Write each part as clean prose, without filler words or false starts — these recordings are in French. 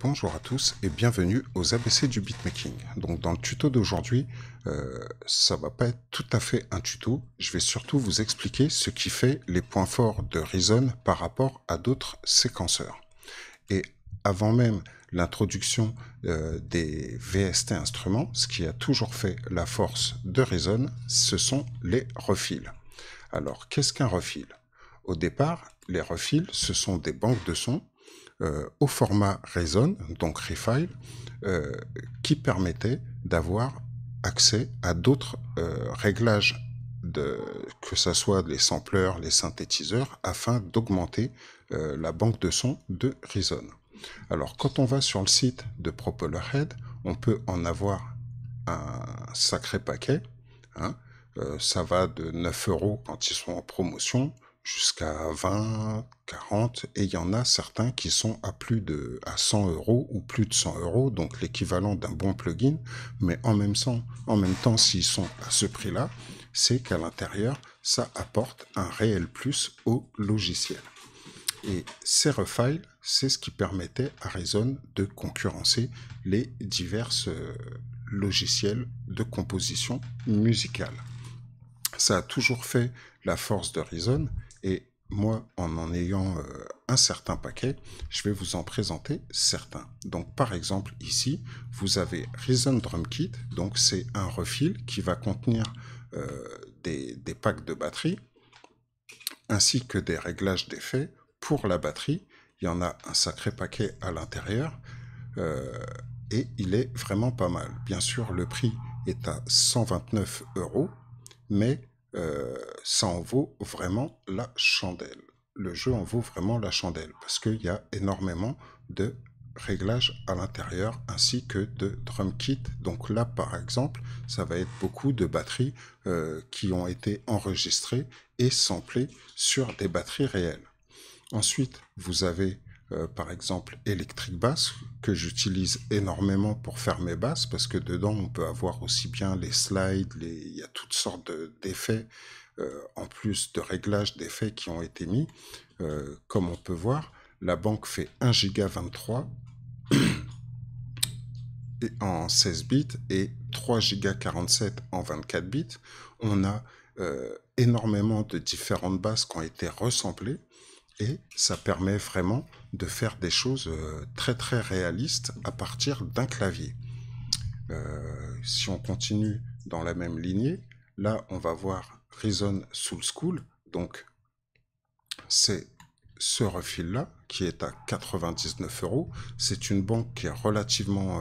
Bonjour à tous et bienvenue aux ABC du beatmaking. Donc dans le tuto d'aujourd'hui, ça va pas être tout à fait un tuto. Je vais surtout vous expliquer ce qui fait les points forts de Reason par rapport à d'autres séquenceurs. Et avant même l'introduction des VST instruments, ce qui a toujours fait la force de Reason, ce sont les refils. Alors qu'est-ce qu'un refill? Au départ, les refils, ce sont des banques de sons au format Reason, donc Refile, qui permettait d'avoir accès à d'autres réglages, que ce soit les sampleurs, les synthétiseurs, afin d'augmenter la banque de son de Reason. Alors, quand on va sur le site de Propellerhead, on peut en avoir un sacré paquet, hein. Ça va de 9 € quand ils sont en promotion, jusqu'à 20, 40, et il y en a certains qui sont à plus de 100 € ou plus de 100 €, donc l'équivalent d'un bon plugin, mais en même temps, s'ils sont à ce prix-là, c'est qu'à l'intérieur, ça apporte un réel plus au logiciel. Et ces refiles, c'est ce qui permettait à Reason de concurrencer les divers logiciels de composition musicale. Ça a toujours fait la force de Reason, et moi, en ayant un certain paquet, je vais vous en présenter certains. Donc, par exemple, ici, vous avez Reason Drum Kit. Donc, c'est un refill qui va contenir des packs de batterie, ainsi que des réglages d'effets pour la batterie. Il y en a un sacré paquet à l'intérieur, et il est vraiment pas mal. Bien sûr, le prix est à 129 €, mais ça en vaut vraiment la chandelle. Le jeu en vaut vraiment la chandelle parce qu'il y a énormément de réglages à l'intérieur ainsi que de drum kit. Donc là, par exemple, ça va être beaucoup de batteries qui ont été enregistrées et samplées sur des batteries réelles. Ensuite, vous avez par exemple Electric Bass, que j'utilise énormément pour faire mes basses, parce que dedans on peut avoir aussi bien les slides, il y a toutes sortes d'effets, en plus de réglages d'effets qui ont été mis. Comme on peut voir, la banque fait 1,23 Go en 16 bits et 3,47 Go en 24 bits. On a énormément de différentes basses qui ont été ressemblées. Et ça permet vraiment de faire des choses très très réalistes à partir d'un clavier. Si on continue dans la même lignée, là on va voir Reason Soul School. Donc c'est ce refill là qui est à 99 €. C'est une banque qui est relativement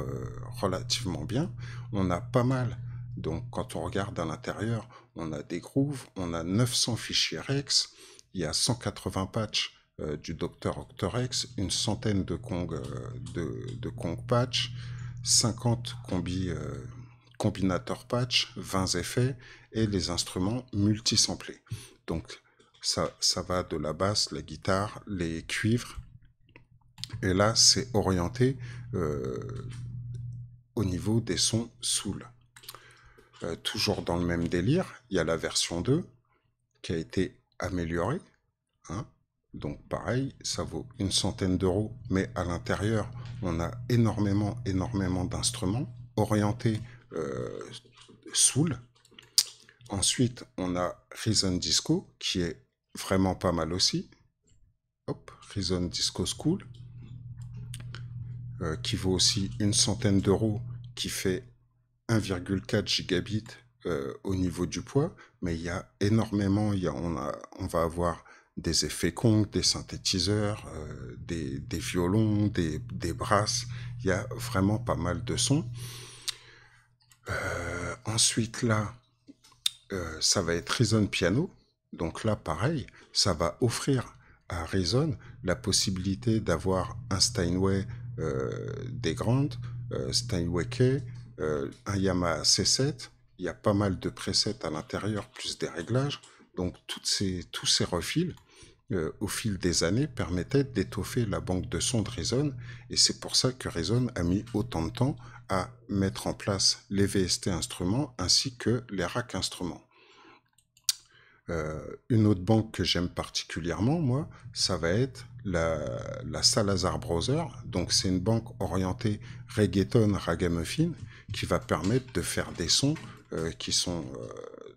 bien. On a pas mal. Donc quand on regarde à l'intérieur, on a des grooves, on a 900 fichiers Rex. Il y a 180 patchs du Dr. Octorex, une centaine de Kong patch, 50 combinateurs patch, 20 effets et les instruments multisamplés. Donc ça va de la basse, la guitare, les cuivres. Et là, c'est orienté au niveau des sons soul. Toujours dans le même délire, il y a la version 2 qui a été amélioré, hein. Donc pareil, ça vaut une centaine d'euros, mais à l'intérieur on a énormément d'instruments orientés soul. Ensuite on a Reason Disco qui est vraiment pas mal aussi. Hop, Reason Disco School qui vaut aussi une centaine d'euros, qui fait 1,4 Gb au niveau du poids, mais il y a énormément, on va avoir des effets Kong, des synthétiseurs, des violons, des brasses, il y a vraiment pas mal de sons. Ensuite là, ça va être Reason Piano, donc là pareil, ça va offrir à Reason la possibilité d'avoir un Steinway des grandes, Steinway K, un Yamaha C7, il y a pas mal de presets à l'intérieur, plus des réglages. Donc tous ces refils, au fil des années, permettaient d'étoffer la banque de son de Reason. Et c'est pour ça que Reason a mis autant de temps à mettre en place les VST instruments ainsi que les racks instruments. Une autre banque que j'aime particulièrement, moi, ça va être la Salazar Brothers. Donc c'est une banque orientée reggaeton, ragamuffin, qui va permettre de faire des sons qui sont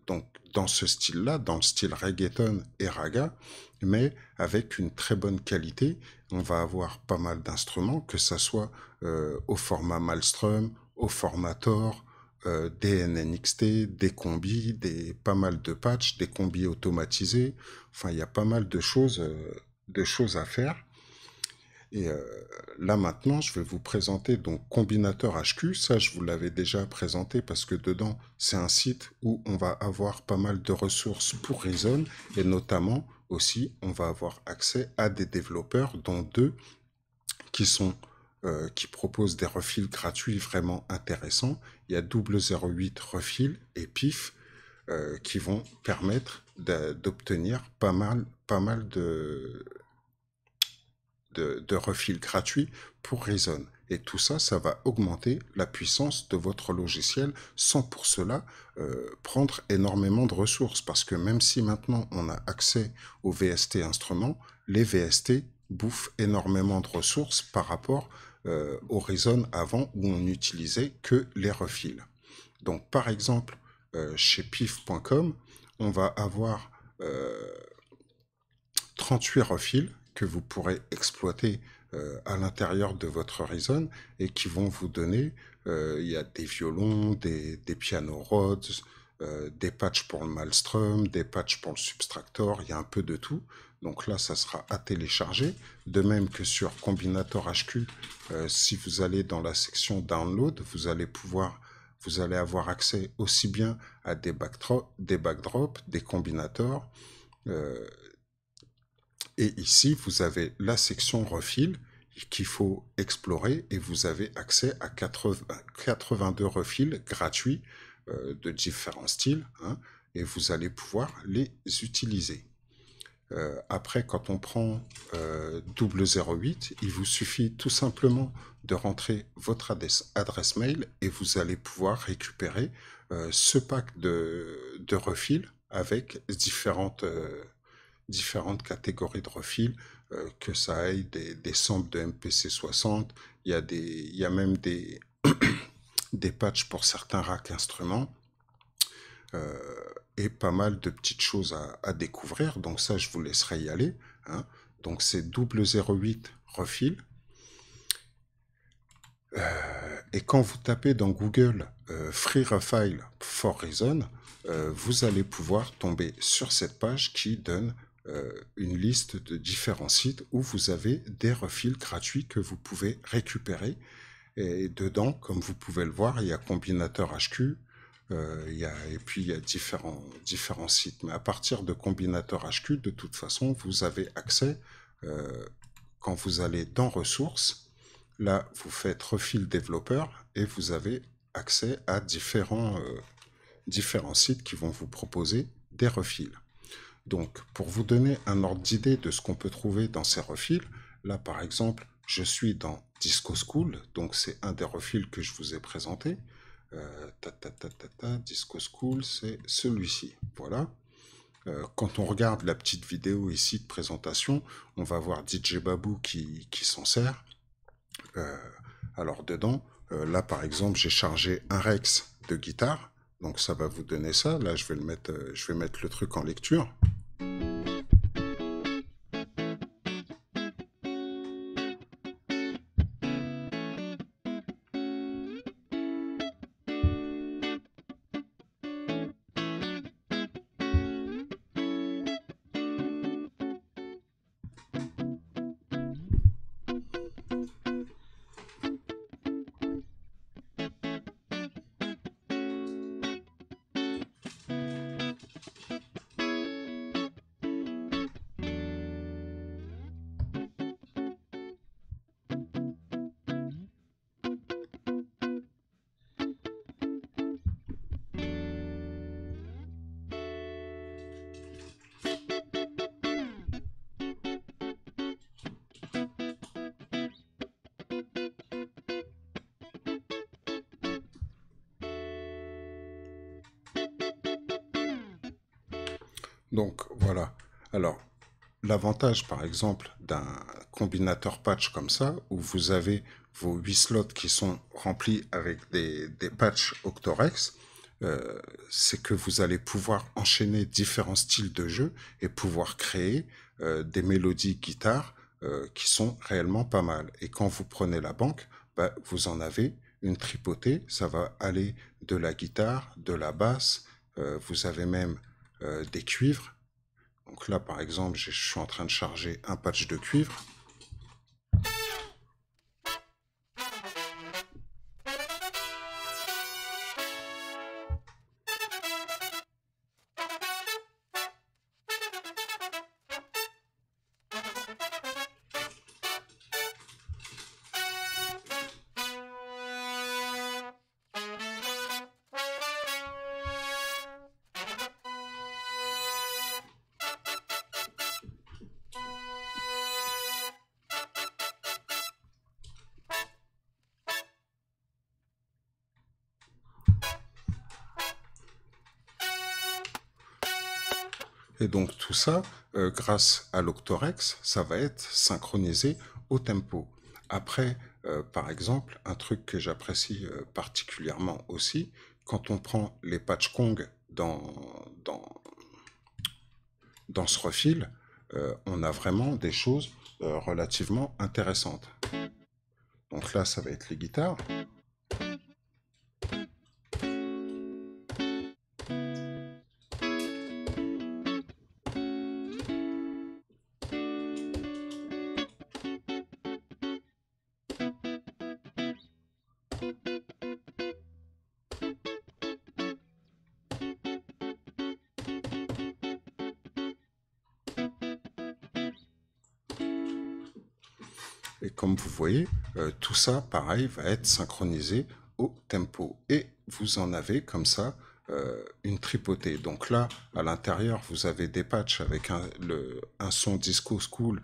donc dans ce style-là, dans le style reggaeton et raga, mais avec une très bonne qualité. On va avoir pas mal d'instruments, que ça soit au format Malmstrom, au format Tor, des NNXT, des combis, pas mal de patchs, des combis automatisés. Enfin, il y a pas mal de choses à faire. Et là maintenant, je vais vous présenter donc Combinateur HQ. Ça, je vous l'avais déjà présenté parce que dedans, c'est un site où on va avoir pas mal de ressources pour Reason, et notamment aussi, on va avoir accès à des développeurs, dont deux qui proposent des refils gratuits vraiment intéressants. Il y a 008 Refil et PIF qui vont permettre d'obtenir pas mal de refil gratuit pour Reason. Et tout ça, ça va augmenter la puissance de votre logiciel sans pour cela prendre énormément de ressources. Parce que même si maintenant on a accès aux VST instruments, les VST bouffent énormément de ressources par rapport au Reason avant, où on n'utilisait que les refils. Donc par exemple, chez pif.com, on va avoir 38 refils que vous pourrez exploiter à l'intérieur de votre Reason, et qui vont vous donner, il y a des violons, des piano rods, des patchs pour le Malmstrom, des patchs pour le Subtractor, il y a un peu de tout. Donc là, ça sera à télécharger. De même que sur Combinator HQ, si vous allez dans la section Download, vous allez avoir accès aussi bien à des backdrops, des combinators, et ici, vous avez la section refil qu'il faut explorer, et vous avez accès à 82 refils gratuits de différents styles, hein, et vous allez pouvoir les utiliser. Après, quand on prend 008, il vous suffit tout simplement de rentrer votre adresse mail, et vous allez pouvoir récupérer ce pack de refils avec différentes catégories de refils, que ça aille des samples de MPC60, il y a même des patchs pour certains racks instruments, et pas mal de petites choses à découvrir. Donc ça, je vous laisserai y aller, hein. Donc c'est 008 refils. Et quand vous tapez dans Google Free Refile for Reason, vous allez pouvoir tomber sur cette page qui donne une liste de différents sites où vous avez des refils gratuits que vous pouvez récupérer. Et dedans, comme vous pouvez le voir, il y a Combinator HQ, et puis il y a différents sites. Mais à partir de Combinator HQ, de toute façon, vous avez accès, quand vous allez dans Ressources, là, vous faites Refil Développeur, et vous avez accès à différents sites qui vont vous proposer des refils. Donc, pour vous donner un ordre d'idée de ce qu'on peut trouver dans ces refils, là, par exemple, je suis dans Disco School, donc c'est un des refils que je vous ai présenté. Disco School, c'est celui-ci, voilà. Quand on regarde la petite vidéo ici de présentation, on va voir DJ Babou qui s'en sert. Alors, dedans, là, par exemple, j'ai chargé un Rex de guitare. Donc ça va vous donner ça. Là, je vais mettre le truc en lecture. Donc voilà. Alors, l'avantage, par exemple, d'un combinateur patch comme ça, où vous avez vos 8 slots qui sont remplis avec des patchs Octorex, c'est que vous allez pouvoir enchaîner différents styles de jeu et pouvoir créer des mélodies guitare qui sont réellement pas mal. Et quand vous prenez la banque, bah, vous en avez une tripotée. Ça va aller de la guitare, de la basse, vous avez même des cuivres. Donc là, par exemple, je suis en train de charger un patch de cuivre. Et donc tout ça, grâce à l'Octorex, ça va être synchronisé au tempo. Après, par exemple, un truc que j'apprécie particulièrement aussi, quand on prend les patch Kong dans ce refil, on a vraiment des choses relativement intéressantes. Donc là, ça va être les guitares. Et comme vous voyez, tout ça, pareil, va être synchronisé au tempo. Et vous en avez comme ça une tripotée. Donc là, à l'intérieur, vous avez des patchs avec un son disco school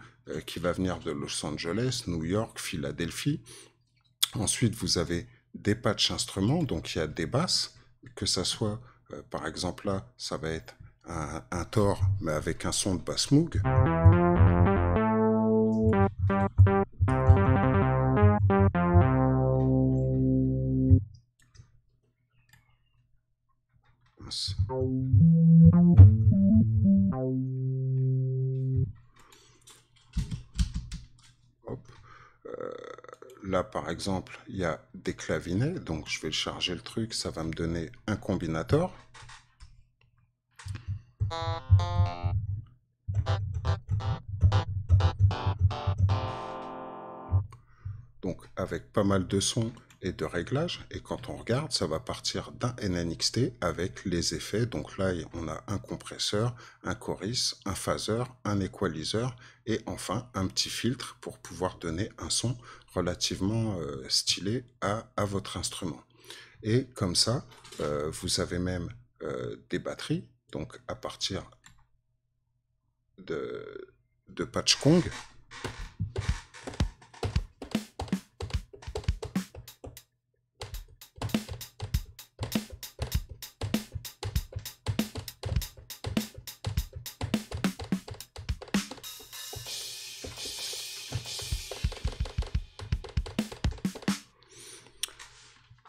qui va venir de Los Angeles, New York, Philadelphie. Ensuite, vous avez des patchs instruments. Donc il y a des basses, que ça soit, par exemple là, ça va être un Thor, mais avec un son de basse Moog. Là, par exemple, il y a des clavinets, donc je vais charger le truc, ça va me donner un combinator. Donc, avec pas mal de sons et de réglages, et quand on regarde, ça va partir d'un NNXT avec les effets. Donc là, on a un compresseur, un chorus, un phaser, un equalizer, et enfin, un petit filtre pour pouvoir donner un son relativement stylé à votre instrument. Et comme ça, vous avez même des batteries, donc à partir de patch Kong.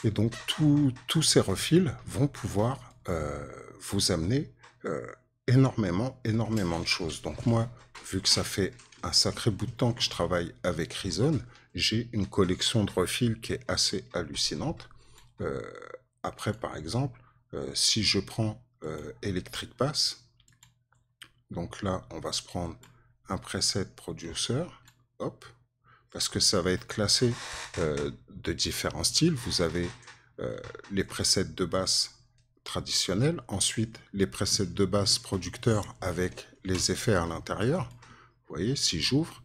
Et donc, tous ces refils vont pouvoir vous amener énormément de choses. Donc moi, vu que ça fait un sacré bout de temps que je travaille avec Reason, j'ai une collection de refils qui est assez hallucinante. Après, par exemple, si je prends Electric Bass, donc là, on va se prendre un preset producer, hop, parce que ça va être classé de différents styles. Vous avez les presets de basse traditionnels, ensuite les presets de basse producteurs avec les effets à l'intérieur. Vous voyez, si j'ouvre,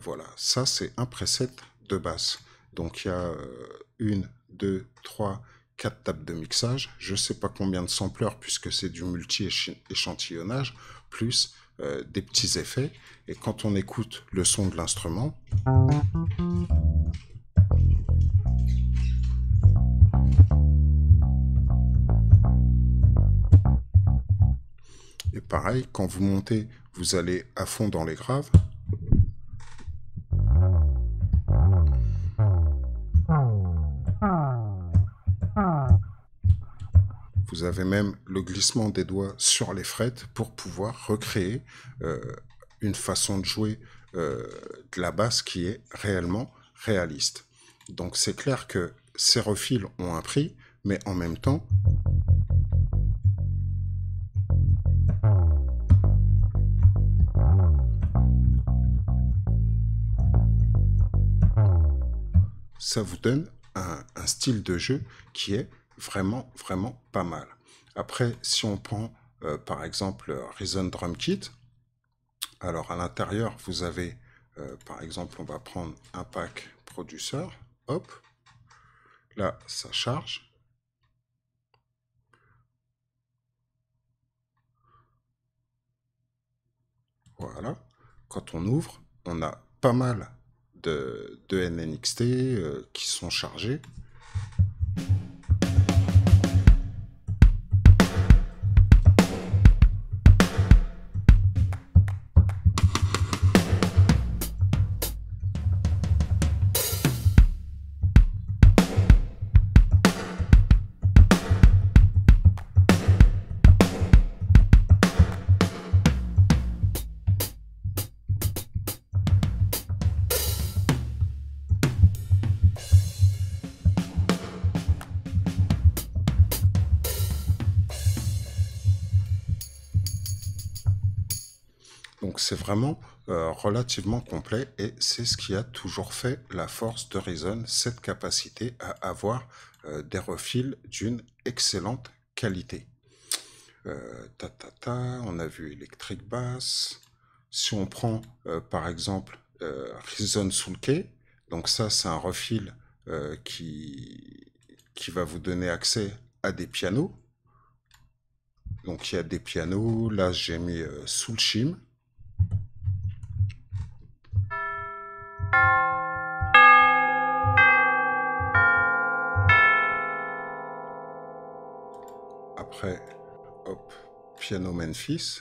voilà, ça c'est un preset de basse. Donc il y a 1, 2, 3, 4 tables de mixage, je ne sais pas combien de sampleurs puisque c'est du multi-échantillonnage, plus des petits effets, et quand on écoute le son de l'instrument, et pareil, quand vous montez, vous allez à fond dans les graves, vous avez même le glissement des doigts sur les frettes pour pouvoir recréer une façon de jouer de la basse qui est réellement réaliste. Donc c'est clair que ces refils ont un prix, mais en même temps, ça vous donne un style de jeu qui est vraiment, vraiment pas mal. Après, si on prend par exemple Reason Drum Kit, alors à l'intérieur, vous avez par exemple, on va prendre un pack produceur, hop, là ça charge. Voilà, quand on ouvre, on a pas mal de NNXT qui sont chargés. C'est vraiment relativement complet et c'est ce qui a toujours fait la force de Reason, cette capacité à avoir des refils d'une excellente qualité. On a vu Electric Bass. Si on prend par exemple Reason Sulke, donc ça c'est un refil qui va vous donner accès à des pianos. Donc il y a des pianos, là j'ai mis Sulchim. Après, hop, piano Memphis.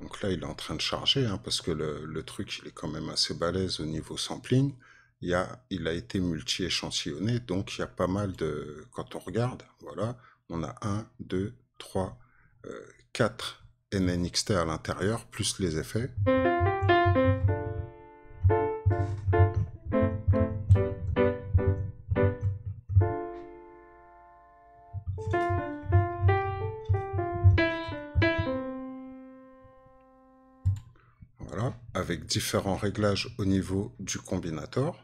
Donc là, il est en train de charger, hein, parce que le truc, il est quand même assez balèze au niveau sampling. Il a été multi-échantillonné, donc il y a pas mal de... Quand on regarde, voilà, on a 1, 2, 3, 4 NNXT à l'intérieur, plus les effets. Avec différents réglages au niveau du combinator.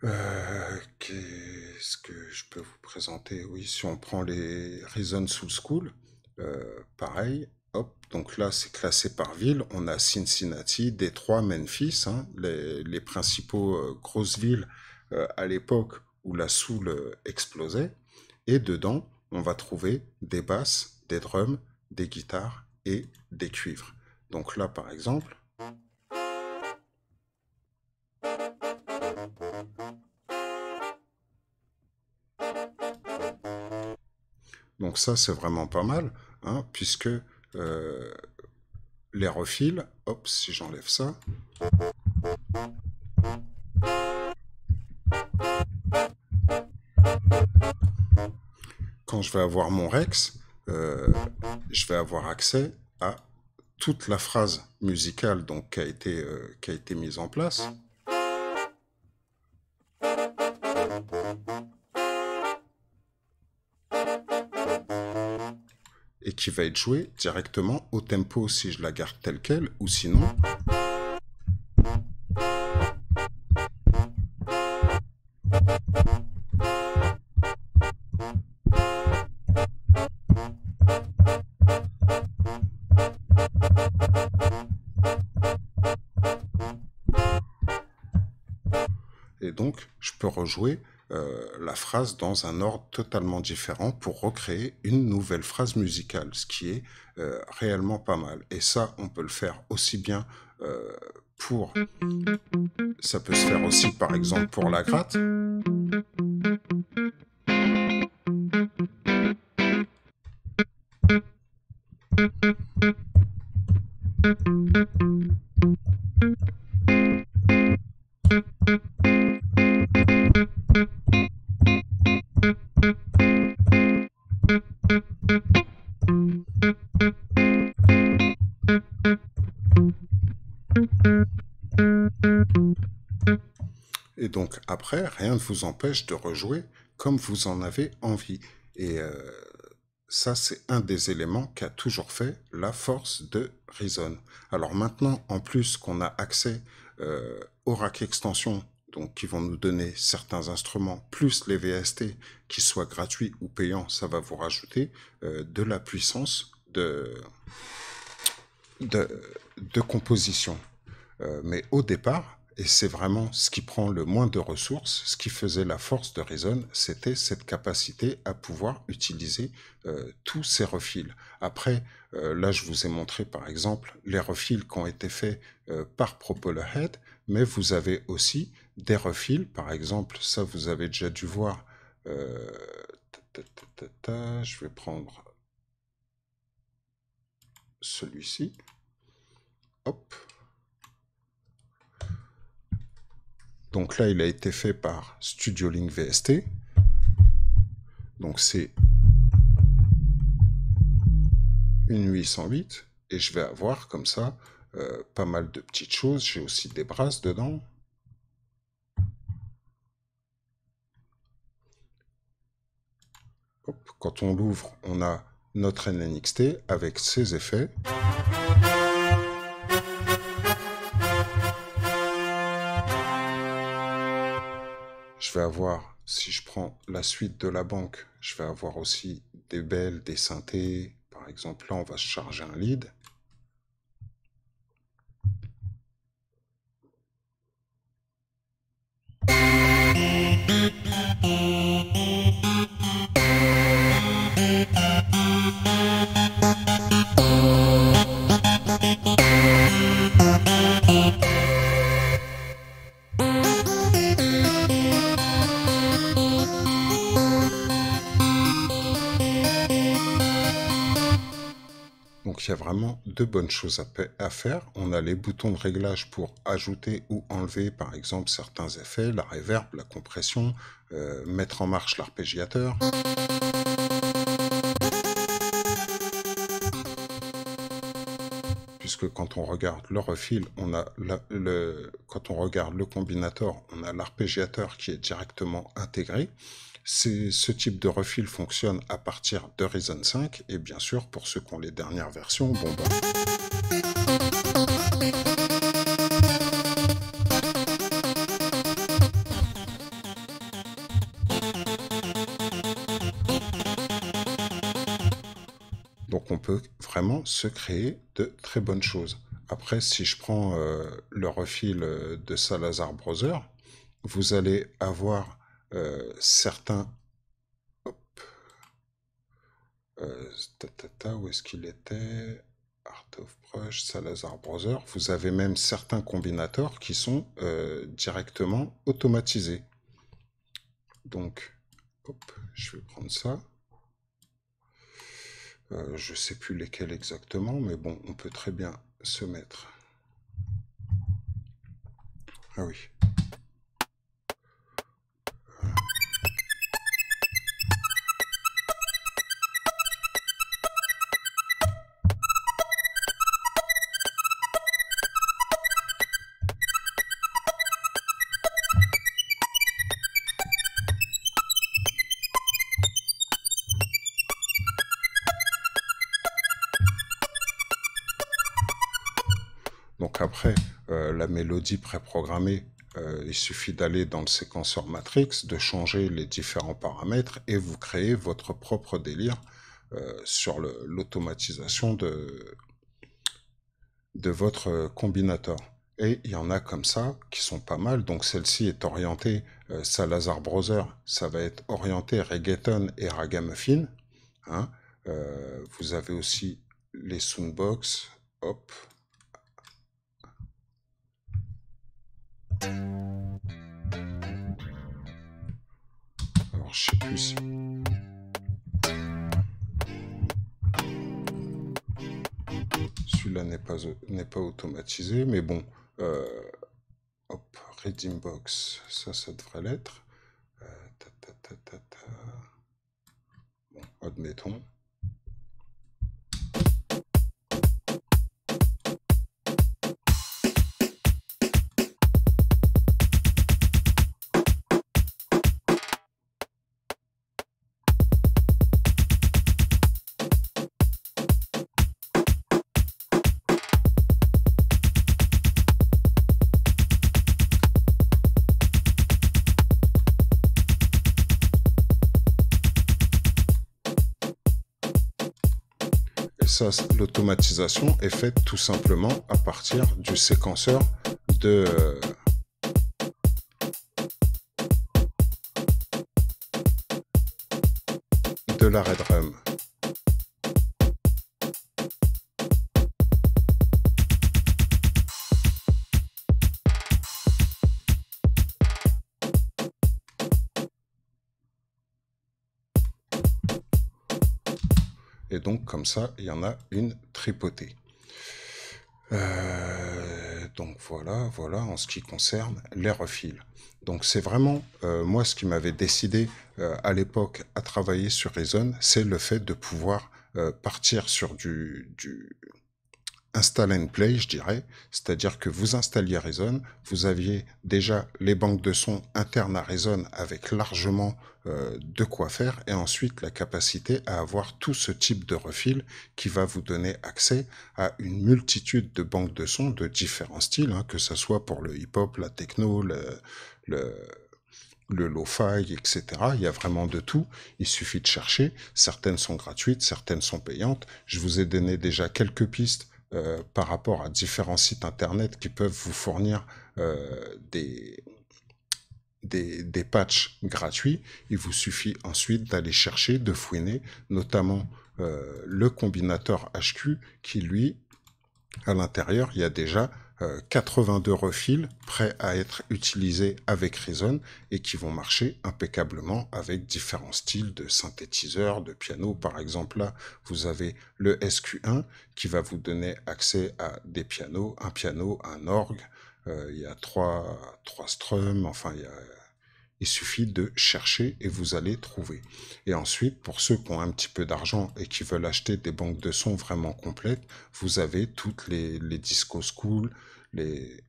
Qu'est-ce que je peux vous présenter? Oui, si on prend les Reason Soul School, pareil, hop, donc là c'est classé par ville, on a Cincinnati, Détroit, Memphis, hein, les principaux grosses villes à l'époque où la soul explosait, et dedans on va trouver des basses, des drums, des guitares et des cuivres. Donc là, par exemple, donc ça c'est vraiment pas mal, hein, puisque les refils, hop, si j'enlève ça, quand je vais avoir mon Rex, je vais avoir accès à toute la phrase musicale donc, qui a été mise en place. Et qui va être jouée directement au tempo si je la garde telle quelle, ou sinon... Et donc, je peux rejouer la phrase dans un ordre totalement différent pour recréer une nouvelle phrase musicale, ce qui est réellement pas mal. Et ça, on peut le faire aussi bien pour... Ça peut se faire aussi, par exemple, pour la gratte. Et donc après, rien ne vous empêche de rejouer comme vous en avez envie. Et ça, c'est un des éléments qu'a toujours fait la force de Reason. Alors maintenant, en plus qu'on a accès au rack extension, donc qui vont nous donner certains instruments, plus les VST, qu'ils soient gratuits ou payants, ça va vous rajouter de la puissance de composition. Mais au départ, et c'est vraiment ce qui prend le moins de ressources, ce qui faisait la force de Reason, c'était cette capacité à pouvoir utiliser tous ces refils. Après, là je vous ai montré par exemple les refils qui ont été faits par Propeller Head, mais vous avez aussi des refils, par exemple, ça vous avez déjà dû voir, je vais prendre celui-ci, hop. Donc là, il a été fait par Studio Link VST. Donc c'est une 808. Et je vais avoir comme ça pas mal de petites choses. J'ai aussi des brasses dedans. Hop. Quand on l'ouvre, on a notre NNXT avec ses effets. Je vais avoir, si je prends la suite de la banque, je vais avoir aussi des belles, des synthés. Par exemple, là, on va se charger un lead. Il y a vraiment de bonnes choses à faire. On a les boutons de réglage pour ajouter ou enlever, par exemple, certains effets, la reverb, la compression, mettre en marche l'arpégiateur. Puisque quand on regarde le refil, on a quand on regarde le combinator, on a l'arpégiateur qui est directement intégré. Ce type de refil fonctionne à partir de Reason 5, et bien sûr, pour ceux qui ont les dernières versions, Donc on peut vraiment se créer de très bonnes choses. Après, si je prends le refil de Salazar Brother, vous allez avoir certains, hop, où est-ce qu'il était, Art of Brush, Salazar Brother, vous avez même certains combinateurs qui sont directement automatisés. Donc, hop, je vais prendre ça. Je ne sais plus lesquels exactement, mais bon, on peut très bien se mettre. Ah oui. Donc après, la mélodie préprogrammée, il suffit d'aller dans le séquenceur Matrix, de changer les différents paramètres et vous créez votre propre délire sur l'automatisation de votre combinator. Et il y en a comme ça qui sont pas mal. Donc celle-ci est orientée Salazar Brother, ça va être orienté reggaeton et ragamuffin. Hein. Vous avez aussi les soundbox, hop. Alors je sais plus si... celui-là n'est pas automatisé, mais bon, hop, Reading Box, ça devrait l'être. Bon, admettons. ça, l'automatisation est faite tout simplement à partir du séquenceur de la RedRAM. Et donc, comme ça, il y en a une tripotée. Donc, voilà, en ce qui concerne les refils. Donc, c'est vraiment, moi, ce qui m'avait décidé à l'époque à travailler sur Reason, c'est le fait de pouvoir partir sur du install and play, je dirais. C'est-à-dire que vous installiez Reason, vous aviez déjà les banques de sons internes à Reason avec largement de quoi faire, et ensuite la capacité à avoir tout ce type de refil qui va vous donner accès à une multitude de banques de sons de différents styles, hein, que ce soit pour le hip-hop, la techno, le lo-fi, etc. Il y a vraiment de tout. Il suffit de chercher. Certaines sont gratuites, certaines sont payantes. Je vous ai donné déjà quelques pistes par rapport à différents sites internet qui peuvent vous fournir des patchs gratuits. Il vous suffit ensuite d'aller chercher, de fouiner, notamment le combinateur HQ qui, lui, à l'intérieur, il y a déjà 82 refils prêts à être utilisés avec Reason et qui vont marcher impeccablement avec différents styles de synthétiseurs, de piano. Par exemple, là, vous avez le SQ1 qui va vous donner accès à des pianos, un piano, un orgue. Il y a trois strums, enfin, il suffit de chercher et vous allez trouver. Et ensuite, pour ceux qui ont un petit peu d'argent et qui veulent acheter des banques de sons vraiment complètes, vous avez toutes les disco school, les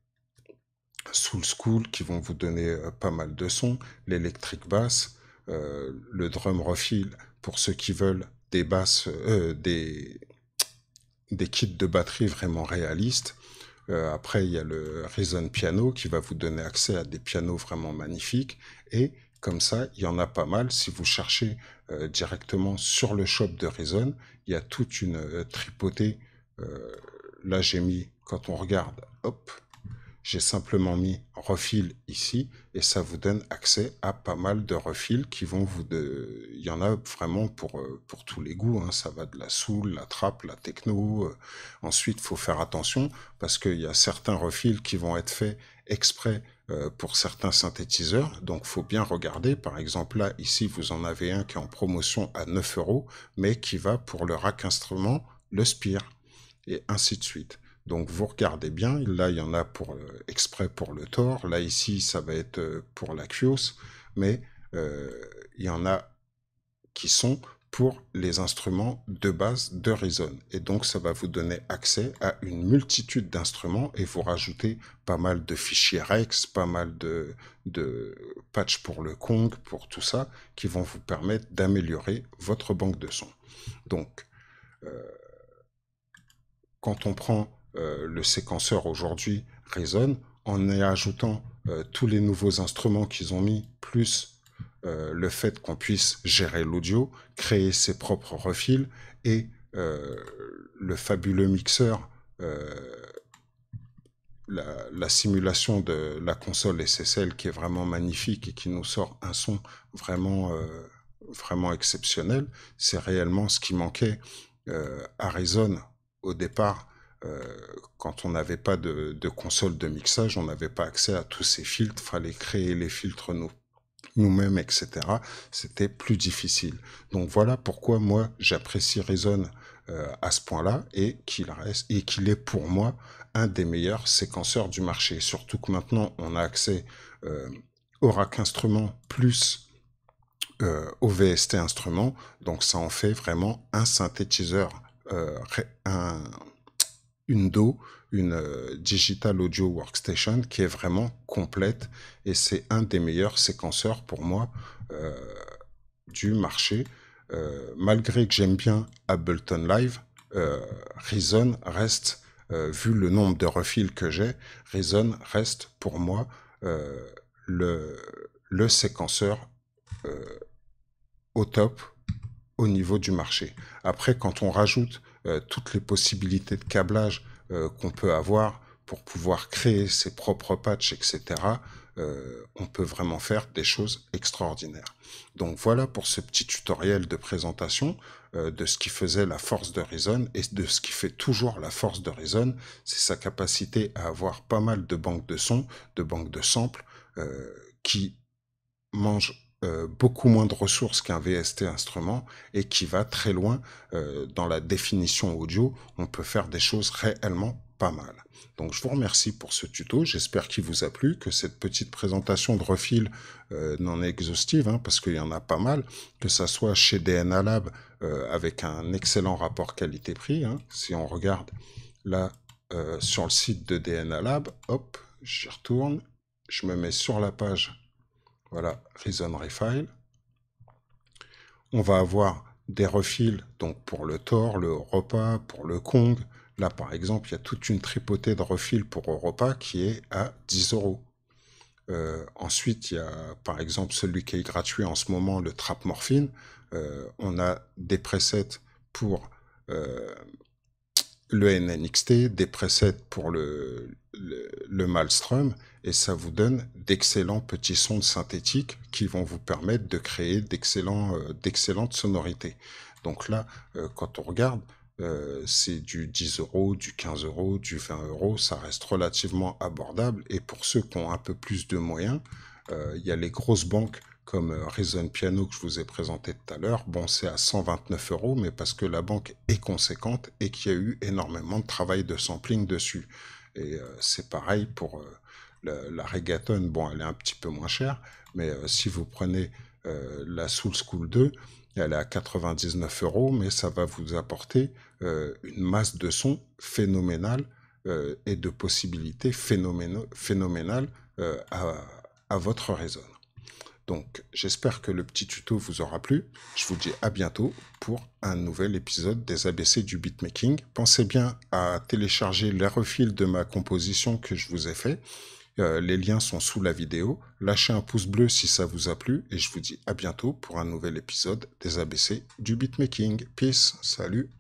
soul school qui vont vous donner pas mal de sons, l'électric bass, le drum refill pour ceux qui veulent des basses, des kits de batterie vraiment réalistes. Après, il y a le Reason Piano qui va vous donner accès à des pianos vraiment magnifiques. Et comme ça, il y en a pas mal. Si vous cherchez directement sur le shop de Reason, il y a toute une tripotée. Là, j'ai mis, quand on regarde, hop, j'ai simplement mis refil ici. Et ça vous donne accès à pas mal de refils qui vont vous... Il y en a vraiment pour tous les goûts. Hein. Ça va de la soul, la trap, la techno. Ensuite, il faut faire attention parce qu'il y a certains refils qui vont être faits exprès pour certains synthétiseurs. Donc, il faut bien regarder. Par exemple, là, ici, vous en avez un qui est en promotion à 9 €, mais qui va pour le rack instrument, le Spire, et ainsi de suite. Donc, vous regardez bien. Là, il y en a pour, exprès pour le Thor. Là, ici, ça va être pour la Kyos. Mais il y en a qui sont pour les instruments de base de Reason. Et donc, ça va vous donner accès à une multitude d'instruments et vous rajoutez pas mal de fichiers Rex, pas mal de patchs pour le Kong, pour tout ça, qui vont vous permettre d'améliorer votre banque de sons. Donc, quand on prend... le séquenceur aujourd'hui Reason, en y ajoutant tous les nouveaux instruments qu'ils ont mis, plus le fait qu'on puisse gérer l'audio, créer ses propres refils, et le fabuleux mixeur, la simulation de la console SSL qui est vraiment magnifique et qui nous sort un son vraiment, vraiment exceptionnel. C'est réellement ce qui manquait à Reason au départ. Quand on n'avait pas de console de mixage, on n'avait pas accès à tous ces filtres, il fallait créer les filtres nous-mêmes, etc. C'était plus difficile. Donc voilà pourquoi moi j'apprécie Reason à ce point-là et qu'il est pour moi un des meilleurs séquenceurs du marché. Surtout que maintenant on a accès au rack instrument plus au VST instrument, donc ça en fait vraiment un synthétiseur, une DAW, une Digital Audio Workstation qui est vraiment complète, et c'est un des meilleurs séquenceurs pour moi du marché. Malgré que j'aime bien Ableton Live, Reason reste, vu le nombre de refils que j'ai, Reason reste pour moi le séquenceur au top au niveau du marché. Après, quand on rajoute toutes les possibilités de câblage qu'on peut avoir pour pouvoir créer ses propres patchs, etc., on peut vraiment faire des choses extraordinaires. Donc voilà pour ce petit tutoriel de présentation de ce qui faisait la force de Reason et de ce qui fait toujours la force de Reason, c'est sa capacité à avoir pas mal de banques de sons, de banques de samples qui mangent beaucoup moins de ressources qu'un VST instrument et qui va très loin dans la définition audio. On peut faire des choses réellement pas mal. Donc je vous remercie pour ce tuto, j'espère qu'il vous a plu, que cette petite présentation de refil non exhaustive, hein, parce qu'il y en a pas mal, que ça soit chez DNA Lab avec un excellent rapport qualité-prix, hein. Si on regarde là sur le site de DNA Lab, hop, j'y retourne, je me mets sur la page, voilà, Reason Refile, on va avoir des refils donc pour le Tor, le Europa, pour le Kong. Là, par exemple, il y a toute une tripotée de refils pour Europa qui est à 10 €. Ensuite, il y a, par exemple, celui qui est gratuit en ce moment, le Trap Morphine. On a des presets pour le NNXT, des presets pour le Maelstrom, et ça vous donne d'excellents petits sons synthétiques qui vont vous permettre de créer d'excellentes sonorités. Donc là, quand on regarde, c'est du 10 €, du 15 €, du 20 €, ça reste relativement abordable. Et pour ceux qui ont un peu plus de moyens, il y a les grosses banques comme Reason Piano que je vous ai présenté tout à l'heure. Bon, c'est à 129 €, mais parce que la banque est conséquente et qu'il y a eu énormément de travail de sampling dessus. Et c'est pareil pour la Reggaeton. Bon, elle est un petit peu moins chère, mais si vous prenez la Soul School 2, elle est à 99 €, mais ça va vous apporter une masse de sons phénoménale et de possibilités phénoménales à votre Reason. Donc, j'espère que le petit tuto vous aura plu. Je vous dis à bientôt pour un nouvel épisode des ABC du beatmaking. Pensez bien à télécharger les refils de ma composition que je vous ai fait. Les liens sont sous la vidéo. Lâchez un pouce bleu si ça vous a plu et je vous dis à bientôt pour un nouvel épisode des ABC du beatmaking. Peace, salut.